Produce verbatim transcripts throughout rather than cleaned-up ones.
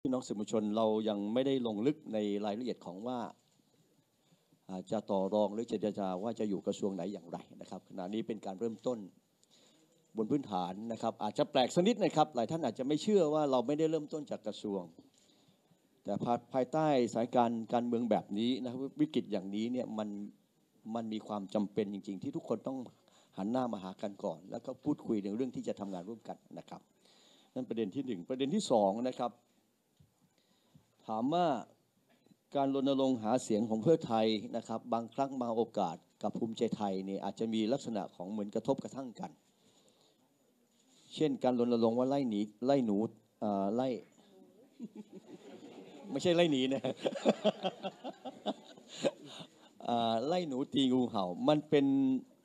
พี่น้องสื่อมวลชนเรายังไม่ได้ลงลึกในรายละเอียดของว่าจะต่อรองหรือเจรจาว่าจะอยู่กระทรวงไหนอย่างไรนะครับขณะนี้เป็นการเริ่มต้นบนพื้นฐานนะครับอาจจะแปลกสักนิดนะครับหลายท่านอาจจะไม่เชื่อว่าเราไม่ได้เริ่มต้นจากกระทรวงแต่ภายใต้สถานการณ์การเมืองแบบนี้นะครับวิกฤตอย่างนี้เนี่ยมันมันมีความจำเป็นจริงๆที่ทุกคนต้องหันหน้ามาหากันก่อนแล้วก็พูดคุยในเรื่องที่จะทำงานร่วมกันนะครับนั่นประเด็นที่หนึ่งประเด็นที่สองนะครับถามว่าการรณรงค์หาเสียงของเพื่อไทยนะครับบางครั้งบางโอกาสกับภูมิใจไทยเนี่ยอาจจะมีลักษณะของเหมือนกระทบกระทั่งกันเช่นการรณรงค์ว่าไล่หนีไล่หนูไล่ไม่ใช่ไล่หนีนะไล่หนูตีงูเห่ามันเป็น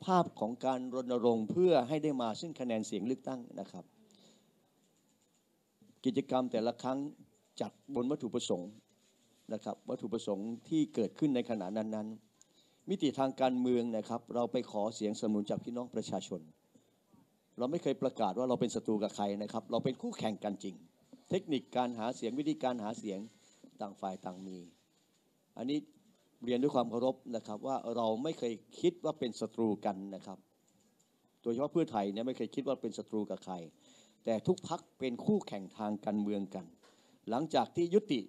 ภาพของการรณรงค์เพื่อให้ได้มาซึ่งคะแนนเสียงเลือกตั้งนะครับกิจกรรมแต่ละครั้งจัดบนวัตถุประสงค์นะครับวัตถุประสงค์ที่เกิดขึ้นในขณะนั้นๆมิติทางการเมืองนะครับเราไปขอเสียงสนับสนุนจากพี่น้องประชาชนเราไม่เคยประกาศว่าเราเป็นศัตรูกับใครนะครับเราเป็นคู่แข่งกันจริงเทคนิคการหาเสียงวิธีการหาเสียงต่างฝ่ายต่างมีอันนี้เรียนด้วยความเคารพนะครับว่าเราไม่เคยคิดว่าเป็นศัตรูกันนะครับโดยเฉพาะเพื่อไทยเนี่ยไม่เคยคิดว่าเป็นศัตรูกับใครแต่ทุกพรรคเป็นคู่แข่งทางการเมืองกันหลังจากที่ยุติ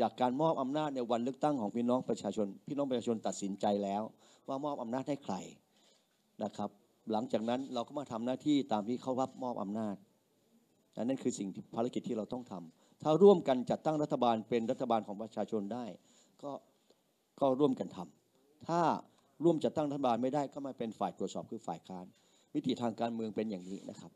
จากการมอบอำนาจในวันเลือกตั้งของพี่น้องประชาชนพี่น้องประชาชนตัดสินใจแล้วว่ามอบอำนาจให้ใครนะครับหลังจากนั้นเราก็มาทำหน้าที่ตามที่เขารับมอบอำนาจนั่นคือสิ่งภารกิจที่เราต้องทำถ้าร่วมกันจัดตั้งรัฐบาลเป็นรัฐบาลของประชาชนได้ก็ก็ร่วมกันทำถ้าร่วมจัดตั้งรัฐบาลไม่ได้ก็มาเป็นฝ่ายตรวจสอบคือฝ่ายค้านมิติทางการเมืองเป็นอย่างนี้นะครับ